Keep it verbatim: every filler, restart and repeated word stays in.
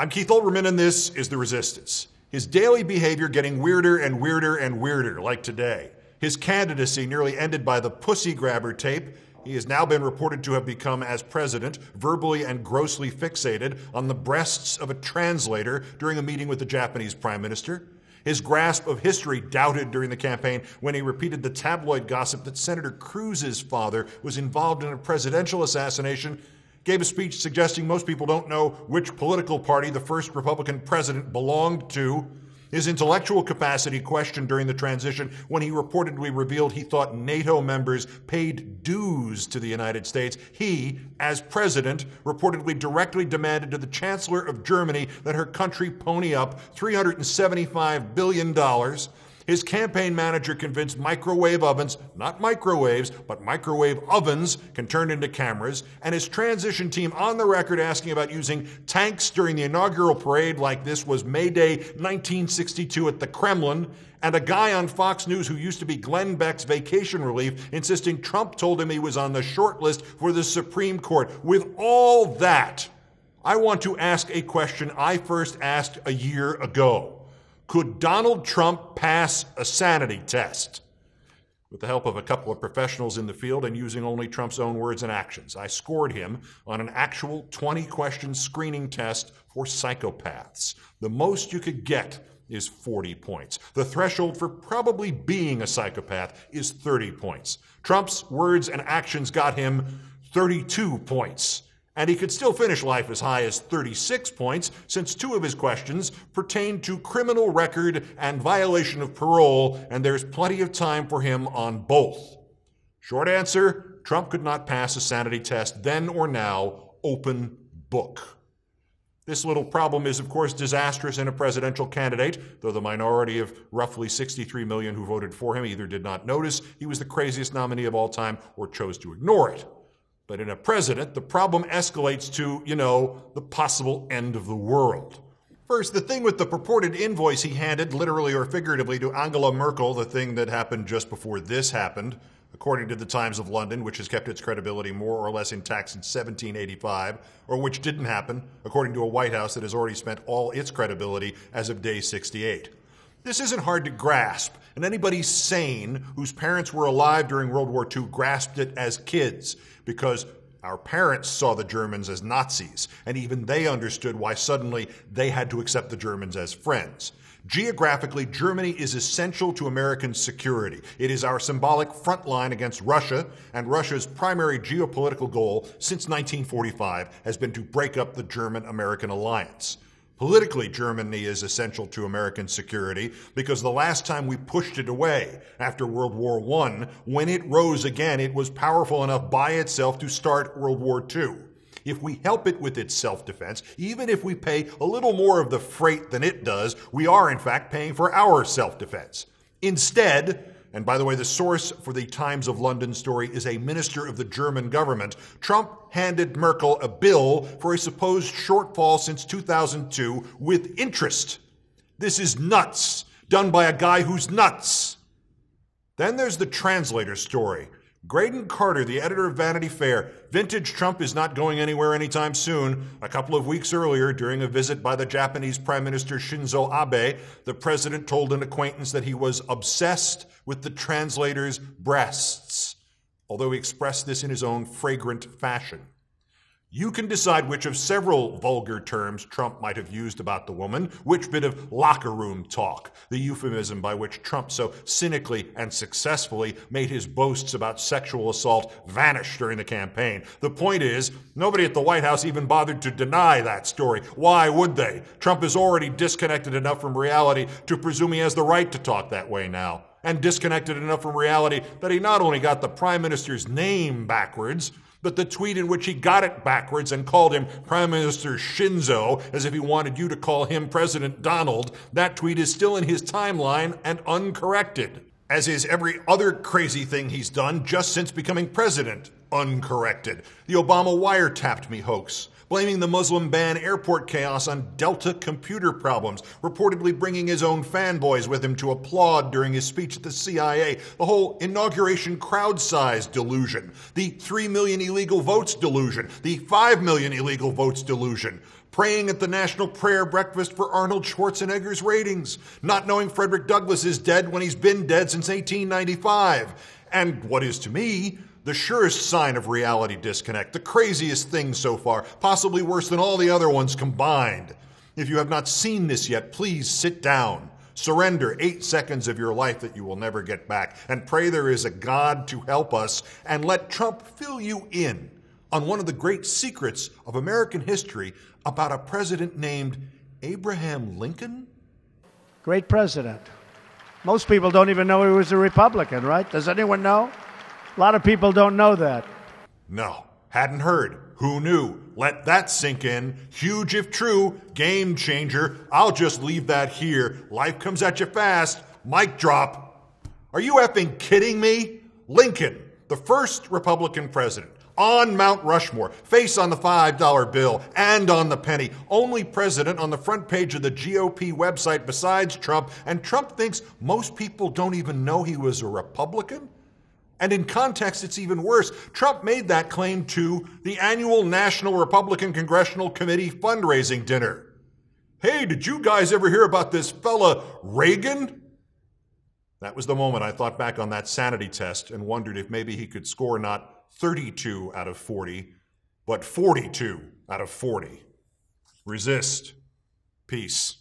I'm Keith Olbermann, and this is The Resistance. His daily behavior getting weirder and weirder and weirder, like today. His candidacy nearly ended by the pussy grabber tape. He has now been reported to have become, as president, verbally and grossly fixated on the breasts of a translator during a meeting with the Japanese prime minister. His grasp of history doubted during the campaign when he repeated the tabloid gossip that Senator Cruz's father was involved in a presidential assassination, gave a speech suggesting most people don't know which political party the first Republican president belonged to. His intellectual capacity questioned during the transition when he reportedly revealed he thought NATO members paid dues to the United States. He, as president, reportedly directly demanded to the Chancellor of Germany that her country pony up three hundred seventy-five billion dollars. His campaign manager convinced microwave ovens, not microwaves, but microwave ovens, can turn into cameras, and his transition team on the record asking about using tanks during the inaugural parade like this was May Day nineteen sixty-two at the Kremlin, and a guy on Fox News who used to be Glenn Beck's vacation relief insisting Trump told him he was on the short list for the Supreme Court. With all that, I want to ask a question I first asked a year ago. Could Donald Trump pass a sanity test? With the help of a couple of professionals in the field and using only Trump's own words and actions, I scored him on an actual twenty question screening test for psychopaths. The most you could get is forty points. The threshold for probably being a psychopath is thirty points. Trump's words and actions got him thirty-two points. And he could still finish life as high as thirty-six points, since two of his questions pertain to criminal record and violation of parole, and there's plenty of time for him on both. Short answer, Trump could not pass a sanity test then or now, open book. This little problem is, of course, disastrous in a presidential candidate, though the minority of roughly sixty-three million who voted for him either did not notice he was the craziest nominee of all time or chose to ignore it. But in a president, the problem escalates to, you know, the possible end of the world. First, the thing with the purported invoice he handed, literally or figuratively, to Angela Merkel, the thing that happened just before this happened, according to the Times of London, which has kept its credibility more or less intact since seventeen eighty-five, or which didn't happen, according to a White House that has already spent all its credibility as of day sixty-eight. This isn't hard to grasp, and anybody sane whose parents were alive during World War Two grasped it as kids, because our parents saw the Germans as Nazis, and even they understood why suddenly they had to accept the Germans as friends. Geographically, Germany is essential to American security. It is our symbolic front line against Russia, and Russia's primary geopolitical goal since nineteen forty-five has been to break up the German-American alliance. Politically, Germany is essential to American security because the last time we pushed it away after World War One, when it rose again, it was powerful enough by itself to start World War Two. If we help it with its self-defense, even if we pay a little more of the freight than it does, we are in fact paying for our self-defense. Instead, and by the way, the source for the Times of London story is a minister of the German government, Trump handed Merkel a bill for a supposed shortfall since two thousand two with interest. This is nuts, done by a guy who's nuts. Then there's the translator story. Graydon Carter, the editor of Vanity Fair, vintage Trump is not going anywhere anytime soon. A couple of weeks earlier, during a visit by the Japanese Prime Minister Shinzo Abe, the president told an acquaintance that he was obsessed with the translator's breasts, although he expressed this in his own fragrant fashion. You can decide which of several vulgar terms Trump might have used about the woman, which bit of locker room talk, the euphemism by which Trump so cynically and successfully made his boasts about sexual assault vanish during the campaign. The point is, nobody at the White House even bothered to deny that story. Why would they? Trump is already disconnected enough from reality to presume he has the right to talk that way now, and disconnected enough from reality that he not only got the prime minister's name backwards, but the tweet in which he got it backwards and called him Prime Minister Shinzo, as if he wanted you to call him President Donald, that tweet is still in his timeline and uncorrected, as is every other crazy thing he's done just since becoming president, uncorrected. The Obama wiretapped me hoax, blaming the Muslim ban airport chaos on Delta computer problems, reportedly bringing his own fanboys with him to applaud during his speech at the C I A, the whole inauguration crowd size delusion, the three million illegal votes delusion, the five million illegal votes delusion, praying at the National Prayer Breakfast for Arnold Schwarzenegger's ratings, not knowing Frederick Douglass is dead when he's been dead since eighteen ninety-five, and what is to me the surest sign of reality disconnect, the craziest thing so far, possibly worse than all the other ones combined. If you have not seen this yet, please sit down, surrender eight seconds of your life that you will never get back, and pray there is a God to help us, and let Trump fill you in on one of the great secrets of American history about a president named Abraham Lincoln? Great president. Most people don't even know he was a Republican, right? Does anyone know? A lot of people don't know that. No, hadn't heard. Who knew? Let that sink in. Huge if true. Game changer. I'll just leave that here. Life comes at you fast. Mic drop. Are you effing kidding me? Lincoln, the first Republican president. On Mount Rushmore, face on the five dollar bill, and on the penny. Only president on the front page of the G O P website besides Trump, and Trump thinks most people don't even know he was a Republican? And in context, it's even worse. Trump made that claim to the annual National Republican Congressional Committee fundraising dinner. Hey, did you guys ever hear about this fella Reagan? That was the moment I thought back on that sanity test and wondered if maybe he could score not thirty-two out of forty, but forty-two out of forty. Resist. Peace.